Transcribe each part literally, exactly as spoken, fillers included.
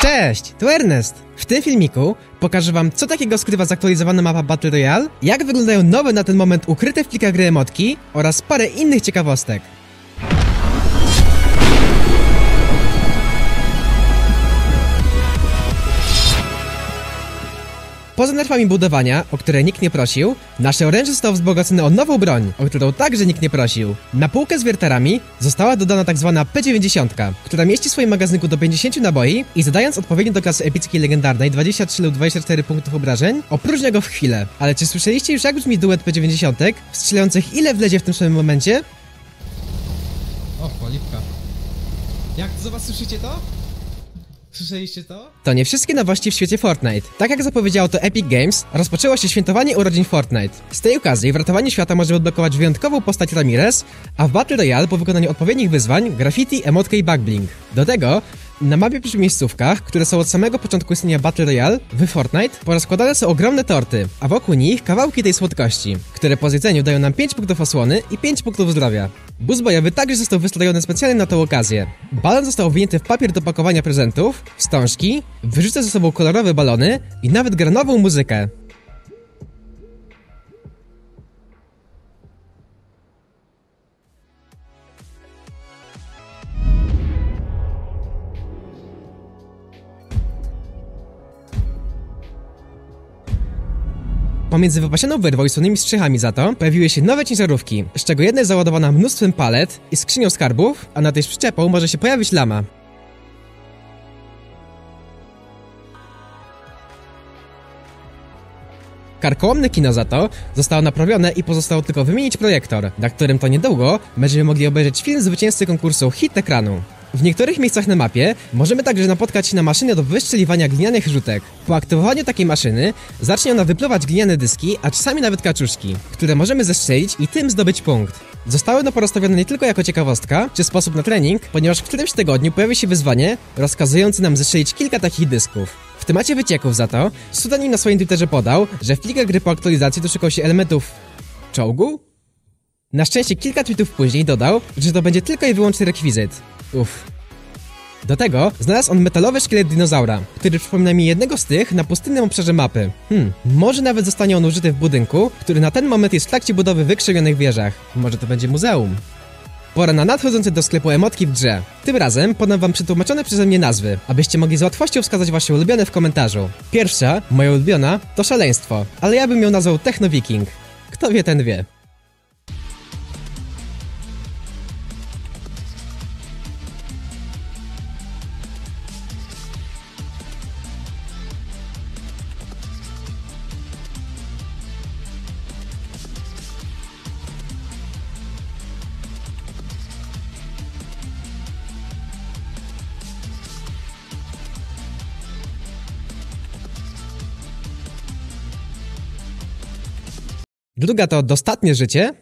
Cześć, tu Ernest! W tym filmiku pokażę wam, co takiego skrywa zaktualizowana mapa Battle Royale, jak wyglądają nowe na ten moment ukryte w plikach gry emotki oraz parę innych ciekawostek. Poza nerfami budowania, o które nikt nie prosił, nasze oręże zostało wzbogacone o nową broń, o którą także nikt nie prosił. Na półkę z wiertarami została dodana tak zwana P dziewięćdziesiąt, która mieści w swoim magazynku do pięćdziesięciu naboi i zadając odpowiednio do klasy epickiej legendarnej dwadzieścia trzy lub dwadzieścia cztery punktów obrażeń, opróżnia go w chwilę. Ale czy słyszeliście już, jak brzmi duet P dziewięćdziesiąt, strzelających ile wlezie w tym samym momencie? O, polipka. Jak to, zobacz, słyszycie to? Słyszeliście to? To nie wszystkie nowości w świecie Fortnite. Tak jak zapowiedziało to Epic Games, rozpoczęło się świętowanie urodzin Fortnite. Z tej okazji w ratowaniu świata może odblokować wyjątkową postać Ramirez, a w Battle Royale po wykonaniu odpowiednich wyzwań, graffiti, emotkę i backblink. Do tego na mapie przy miejscówkach, które są od samego początku istnienia Battle Royale w Fortnite, porozkładane są ogromne torty, a wokół nich kawałki tej słodkości, które po zjedzeniu dają nam pięć punktów osłony i pięć punktów zdrowia. Bus bojowy także został wystrojony specjalnie na tę okazję. Balon został winięty w papier do pakowania prezentów, wstążki, wyrzuca ze sobą kolorowe balony i nawet gra nową muzykę. Pomiędzy wypasioną wyrwą i słonymi strzechami za to pojawiły się nowe ciężarówki, z czego jedna jest załadowana mnóstwem palet i skrzynią skarbów, a na tej z przyczepą może się pojawić lama. Karkołomne kino za to zostało naprawione i pozostało tylko wymienić projektor, na którym to niedługo będziemy mogli obejrzeć film zwycięzcy konkursu Hit Ekranu. W niektórych miejscach na mapie możemy także napotkać się na maszynę do wystrzeliwania glinianych rzutek. Po aktywowaniu takiej maszyny zacznie ona wypluwać gliniane dyski, a czasami nawet kaczuszki, które możemy zestrzelić i tym zdobyć punkt. Zostały one porozstawione nie tylko jako ciekawostka czy sposób na trening, ponieważ w którymś tygodniu pojawi się wyzwanie rozkazujące nam zestrzelić kilka takich dysków. W temacie wycieków za to Sudanim na swoim Twitterze podał, że w plikach gry po aktualizacji doszukał się elementów czołgu? Na szczęście kilka tweetów później dodał, że to będzie tylko i wyłącznie rekwizyt. Uff. Do tego znalazł on metalowy szkielet dinozaura, który przypomina mi jednego z tych na pustynnym obszarze mapy. Hmm, może nawet zostanie on użyty w budynku, który na ten moment jest w trakcie budowy wykrzywionych wieżach. Może to będzie muzeum. Pora na nadchodzące do sklepu emotki w grze. Tym razem podam wam przetłumaczone przeze mnie nazwy, abyście mogli z łatwością wskazać wasze ulubione w komentarzu. Pierwsza, moja ulubiona, to szaleństwo, ale ja bym ją nazwał technowiking. Kto wie, ten wie. Druga to dostatnie życie.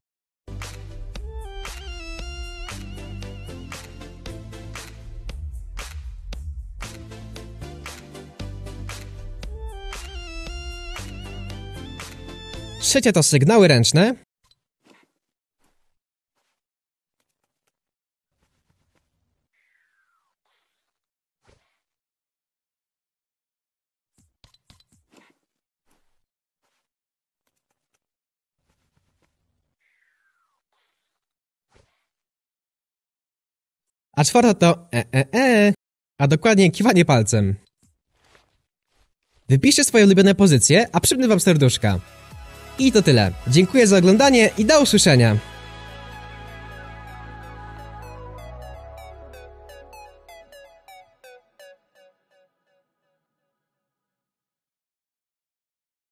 Trzecia to sygnały ręczne. A czwarta to e, e, e, a dokładnie kiwanie palcem. Wypiszcie swoje ulubione pozycje, a przypnę wam serduszka. I to tyle. Dziękuję za oglądanie i do usłyszenia.